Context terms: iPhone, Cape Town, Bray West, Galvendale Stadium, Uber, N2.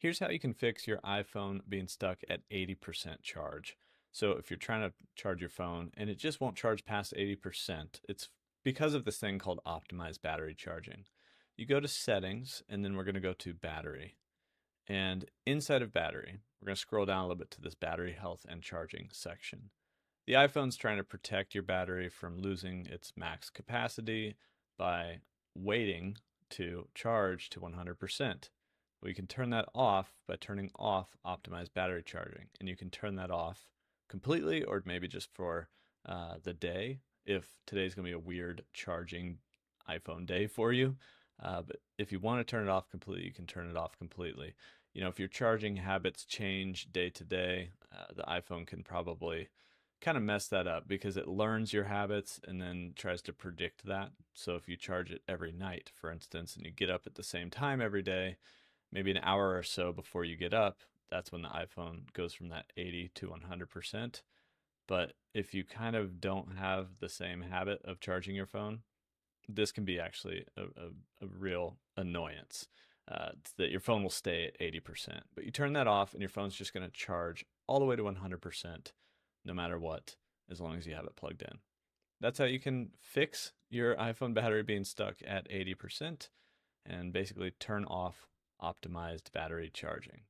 Here's how you can fix your iPhone being stuck at 80% charge. So if you're trying to charge your phone and it just won't charge past 80%, it's because of this thing called optimized battery charging. You go to settings, and then we're going to go to battery. And inside of battery, we're going to scroll down a little bit to this battery health and charging section. The iPhone's trying to protect your battery from losing its max capacity by waiting to charge to 100%. We can turn that off by turning off optimized battery charging, and you can turn that off completely or maybe just for the day if today's going to be a weird charging iPhone day for you. But if you want to turn it off completely, you can turn it off completely. You know, if your charging habits change day to day, the iPhone can probably kind of mess that up because it learns your habits and then tries to predict that. So if you charge it every night, for instance, and you get up at the same time every day, maybe an hour or so before you get up, that's when the iPhone goes from that 80 to 100%. But if you kind of don't have the same habit of charging your phone, this can be actually a real annoyance that your phone will stay at 80%. But you turn that off and your phone's just going to charge all the way to 100% no matter what, as long as you have it plugged in. That's how you can fix your iPhone battery being stuck at 80% and basically turn off optimized battery charging.